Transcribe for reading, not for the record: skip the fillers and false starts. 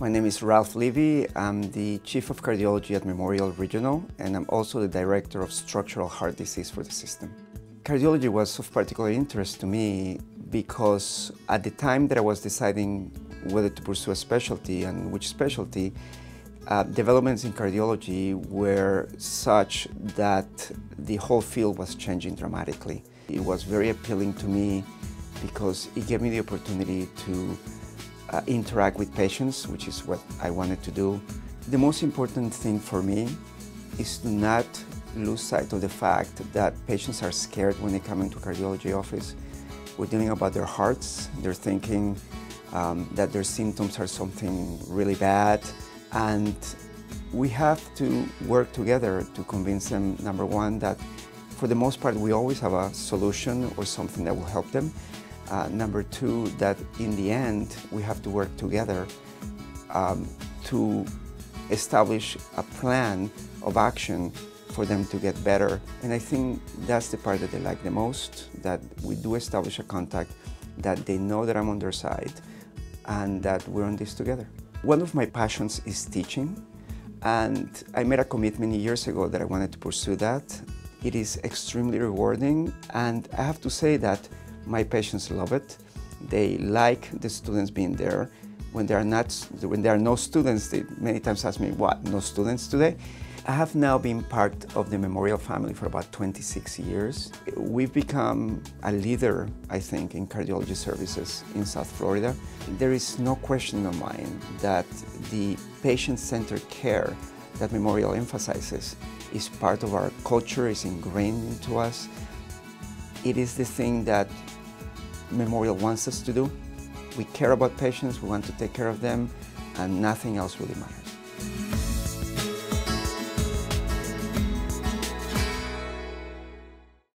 My name is Ralph Levy. I'm the Chief of Cardiology at Memorial Regional, and I'm also the Director of Structural Heart Disease for the system. Cardiology was of particular interest to me because at the time that I was deciding whether to pursue a specialty and which specialty, developments in cardiology were such that the whole field was changing dramatically. It was very appealing to me because it gave me the opportunity to interact with patients, which is what I wanted to do. The most important thing for me is to not lose sight of the fact that patients are scared when they come into cardiology office. We're dealing about their hearts. They're thinking that their symptoms are something really bad. And we have to work together to convince them, number one, that for the most part, we always have a solution or something that will help them. Number two, that in the end, we have to work together to establish a plan of action for them to get better. And I think that's the part that they like the most, that we do establish a contact, that they know that I'm on their side, and that we're on this together. One of my passions is teaching, and I made a commitment years ago that I wanted to pursue that. It is extremely rewarding, and I have to say that my patients love it. They like the students being there. When there are no students, they many times ask me, what, no students today? I have now been part of the Memorial family for about 26 years. We've become a leader, I think, in cardiology services in South Florida. There is no question in my mind that the patient-centered care that Memorial emphasizes is part of our culture, is ingrained into us. It is the thing that Memorial wants us to do. We care about patients, we want to take care of them, and nothing else really matters.